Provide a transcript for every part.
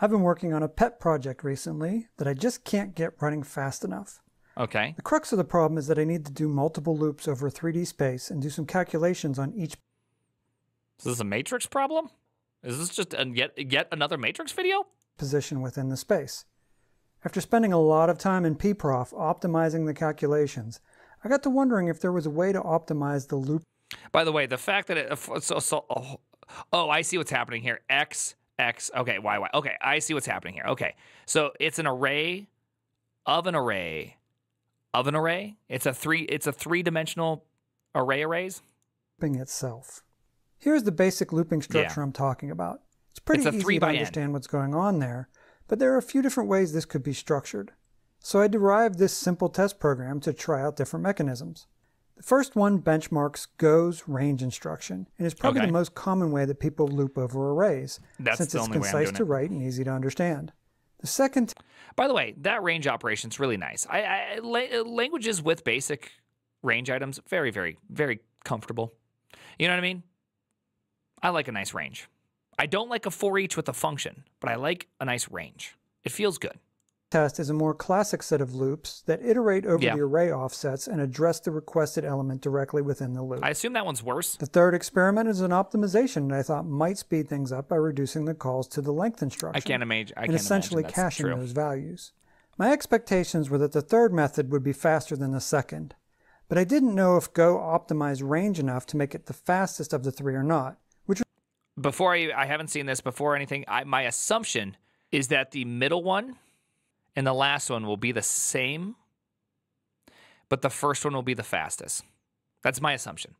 I've been working on a pet project recently that I just can't get running fast enough. Okay. The crux of the problem is that I need to do multiple loops over 3D space and do some calculations on each. Is this a matrix problem? Is this just yet another matrix video? Position within the space. After spending a lot of time in pprof optimizing the calculations, I got to wondering if there was a way to optimize the loop. By the way, the fact that it, oh, I see what's happening here. X, X, okay, Y, Y. Okay, I see what's happening here. Okay, so it's an array of an array of an array. It's a three-dimensional arrays. Looping itself. Here's the basic looping structure I'm talking about. It's pretty easy to understand what's going on there, but there are a few different ways this could be structured. So I derived this simple test program to try out different mechanisms. The first one benchmarks Go's range instruction, and is probably the most common way that people loop over arrays, since it's concise to write and easy to understand. The second... By the way, that range operation is really nice. Languages with basic range items, very, very, very comfortable. You know what I mean? I like a nice range. I don't like a for each with a function, but I like a nice range. It feels good. Test is a more classic set of loops that iterate over the array offsets and address the requested element directly within the loop. I assume that one's worse. The third experiment is an optimization that I thought might speed things up by reducing the calls to the length instruction. I can't essentially imagine that's caching those values. My expectations were that the third method would be faster than the second, but I didn't know if Go optimized range enough to make it the fastest of the three or not. Before I haven't seen this before or anything, my assumption is that the middle one and the last one will be the same, but the first one will be the fastest. That's my assumption.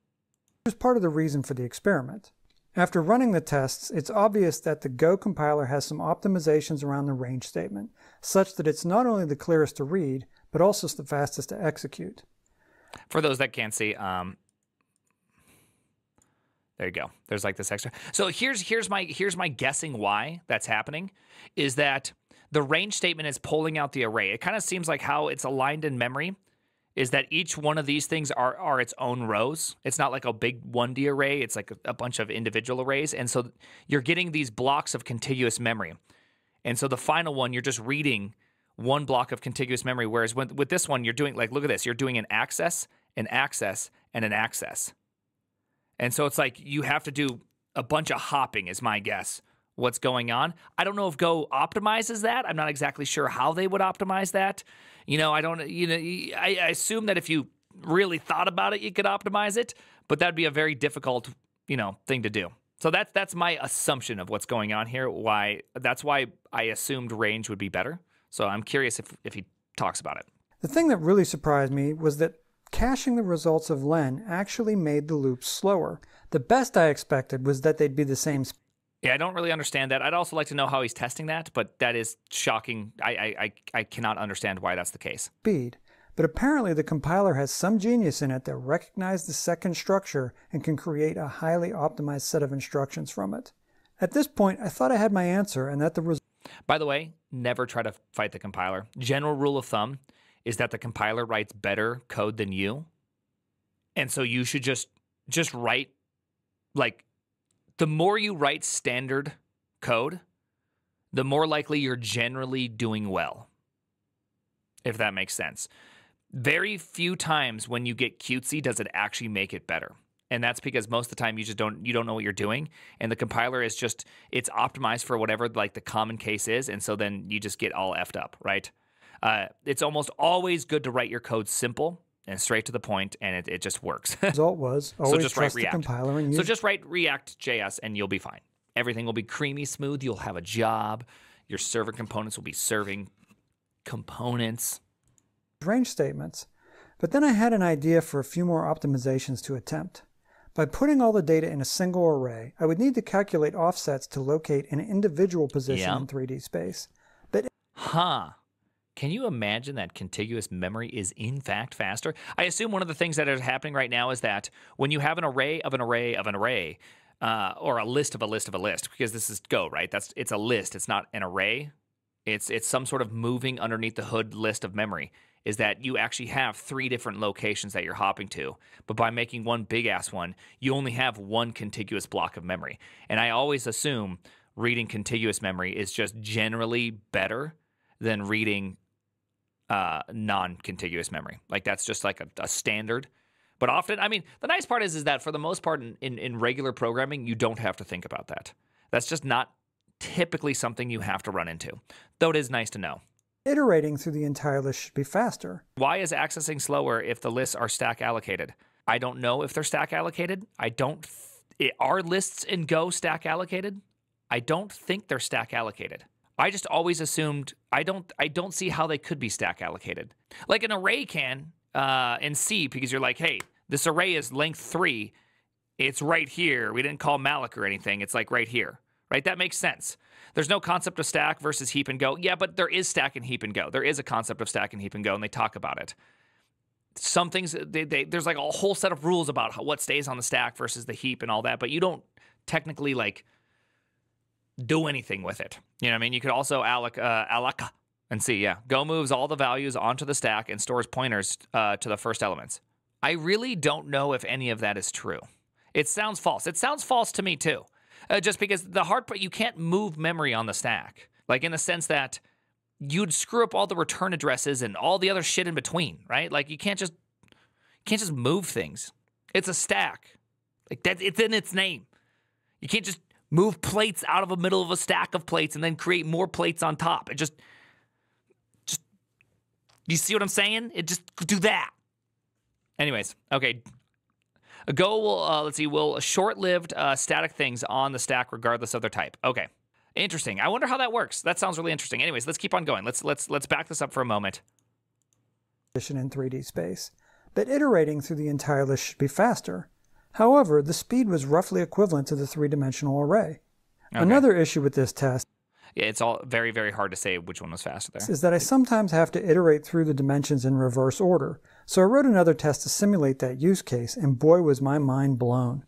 It was part of the reason for the experiment. After running the tests, it's obvious that the Go compiler has some optimizations around the range statement, such that it's not only the clearest to read, but also the fastest to execute. For those that can't see, there you go. There's like this extra. So here's my guessing why that's happening is that the range statement is pulling out the array. It kind of seems like how it's aligned in memory is that each one of these things are its own rows. It's not like a big 1D array. It's like a bunch of individual arrays. And so you're getting these blocks of contiguous memory. And so the final one, you're just reading one block of contiguous memory. Whereas with this one, you're doing like, look at this. You're doing an access, an access, and an access. And so it's like you have to do a bunch of hopping is my guess what's going on. I don't know if Go optimizes that. I'm not exactly sure how they would optimize that. You know, I don't, you know, I assume that if you really thought about it, you could optimize it, but that'd be a very difficult, you know, thing to do. So that's my assumption of what's going on here. That's why I assumed range would be better. So I'm curious if he talks about it. The thing that really surprised me was that caching the results of len actually made the loops slower. The best I expected was that they'd be the same. Yeah, I don't really understand that. I'd also like to know how he's testing that, but that is shocking. I cannot understand why that's the case. Speed. But apparently the compiler has some genius in it that recognized the second structure and can create a highly optimized set of instructions from it. At this point, I thought I had my answer and that the result... By the way, never try to fight the compiler. General rule of thumb is that the compiler writes better code than you. And so you should just write, like, the more you write standard code, the more likely you're generally doing well, if that makes sense. Very few times when you get cutesy does it actually make it better. And that's because most of the time you just don't know what you're doing. And the compiler is just, it's optimized for whatever, like, the common case is. And so then you just get all effed up, right? It's almost always good to write your code simple and straight to the point, and it just works. Result was always trust the compiler and use. So just write React.js, and you'll be fine. Everything will be creamy smooth. You'll have a job. Your server components will be serving components. Range statements. But then I had an idea for a few more optimizations to attempt. By putting all the data in a single array, I would need to calculate offsets to locate an individual position in 3D space. But can you imagine that contiguous memory is in fact faster? I assume one of the things that is happening right now is that when you have an array of an array of an array, or a list of a list of a list, because this is Go, right? It's a list. It's not an array. It's some sort of moving underneath the hood list of memory, is that you actually have three different locations that you're hopping to. But by making one big ass one, you only have one contiguous block of memory. And I always assume reading contiguous memory is just generally better than reading non-contiguous memory. Like, that's just like a standard. But often, I mean, the nice part is that for the most part in regular programming, you don't have to think about that. That's just not typically something you have to run into, though it is nice to know. Iterating through the entire list should be faster. Why is accessing slower if the lists are stack allocated? I don't know if they're stack allocated. I don't, are lists in Go stack allocated? I don't think they're stack allocated. I just always assumed, I don't see how they could be stack allocated. Like an array can in C, because you're like, hey, this array is length 3. It's right here. We didn't call malloc or anything. It's like right here, right? That makes sense. There's no concept of stack versus heap and go. Yeah, but there is stack and heap and go. There is a concept of stack and heap and go, and they talk about it. Some things, there's like a whole set of rules about what stays on the stack versus the heap and all that, but you don't technically like do anything with it. You know what I mean? You could also alloc and see, yeah. Go moves all the values onto the stack and stores pointers to the first elements. I really don't know if any of that is true. It sounds false. It sounds false to me too. Just because the hard part, you can't move memory on the stack. Like in the sense that you'd screw up all the return addresses and all the other shit in between, right? Like you can't just move things. It's a stack. Like that, it's in its name. You can't just move plates out of the middle of a stack of plates and then create more plates on top. It just, you see what I'm saying? It just, do that. Anyways, okay. Go will, will short-lived static things on the stack regardless of their type. Okay, interesting. I wonder how that works. That sounds really interesting. Anyways, let's keep on going. Let's back this up for a moment. In 3D space, but iterating through the entire list should be faster. However, the speed was roughly equivalent to the three-dimensional array. Okay. Another issue with this test. Yeah, it's all very, very hard to say which one was faster there. Is that I sometimes have to iterate through the dimensions in reverse order. So I wrote another test to simulate that use case, and boy was my mind blown.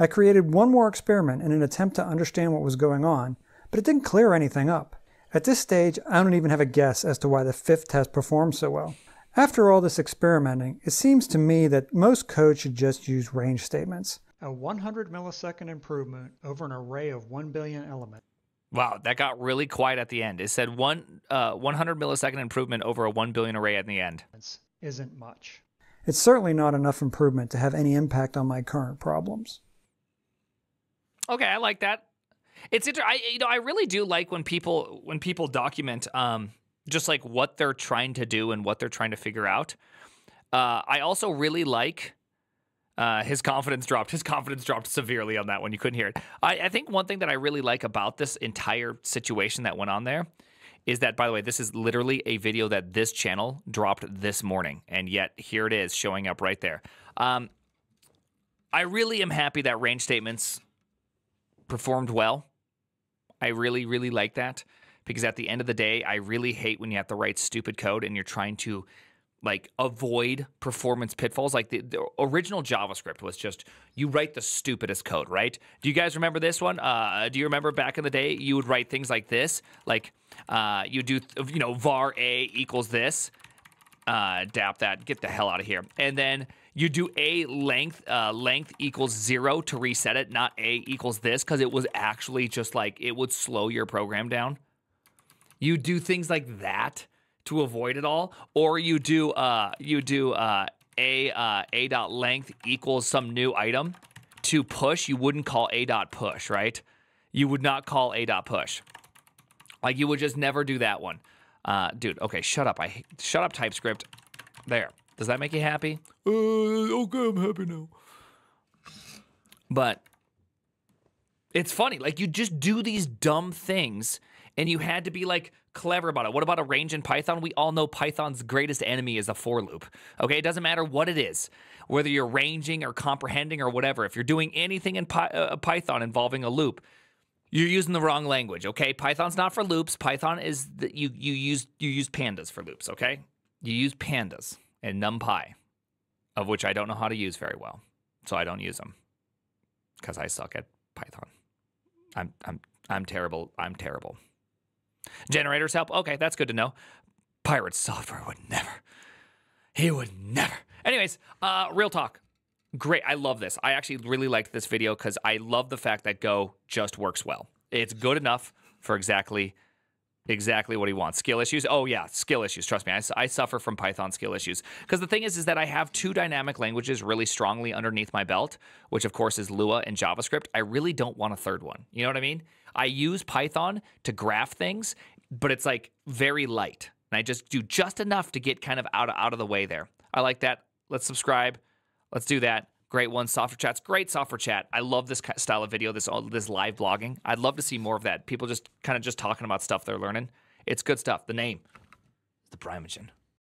I created one more experiment in an attempt to understand what was going on, but it didn't clear anything up. At this stage, I don't even have a guess as to why the fifth test performed so well. After all this experimenting, it seems to me that most code should just use range statements. A 100 millisecond improvement over an array of 1 billion elements. Wow, that got really quiet at the end. It said 100 millisecond improvement over a 1 billion array at the end. Isn't much. It's certainly not enough improvement to have any impact on my current problems. Okay, I like that. It's interesting. You know, I really do like when people document just like what they're trying to do and what they're trying to figure out. I also really like his confidence dropped. His confidence dropped severely on that one. You couldn't hear it. I think one thing that I really like about this entire situation that went on there is that, by the way, this is literally a video that this channel dropped this morning, and yet here it is showing up right there. I really am happy that range statements performed well. I really, really like that, because at the end of the day, I really hate when you have to write stupid code and you're trying to like avoid performance pitfalls. Like the original JavaScript was just, you write the stupidest code, right? Do you guys remember this one? Do you remember back in the day, you would write things like this, like you do, you know, var a equals this, dap that, get the hell out of here. And then you do a length, length equals 0 to reset it, not a equals this, because it was actually just like, it would slow your program down. You do things like that to avoid it all, or you do a dot length equals some new item to push. You wouldn't call a dot push, right? You would not call a dot push. Like you would just never do that one, dude. Okay, shut up. Shut up, TypeScript. There. Does that make you happy? Okay, I'm happy now. But it's funny. Like you just do these dumb things, and you had to be like clever about it. What about a range in Python? We all know Python's greatest enemy is a for loop. Okay, it doesn't matter what it is, whether you're ranging or comprehending or whatever. If you're doing anything in Python involving a loop, you're using the wrong language. Okay, Python's not for loops. Python is that you use pandas for loops. Okay, you use pandas and NumPy, of which I don't know how to use very well, so I don't use them because I suck at Python. I'm terrible. I'm terrible. Generators help. Okay, that's good to know. Pirate software would never. He would never. Anyways, real talk. Great. I love this. I actually really liked this video because I love the fact that Go just works well. It's good enough for exactly what he wants. Skill issues? Oh, yeah, skill issues. Trust me, I suffer from Python skill issues. Because the thing is that I have two dynamic languages really strongly underneath my belt, which, of course, is Lua and JavaScript. I really don't want a third one. You know what I mean? I use Python to graph things, but it's, like, very light. And I just do just enough to get kind of out of the way there. I like that. Let's subscribe. Let's do that. Great one. Software Chat's great. Software Chat. I love this style of video, this live blogging. I'd love to see more of that. People just kind of talking about stuff they're learning. It's good stuff. The name, ThePrimeagen.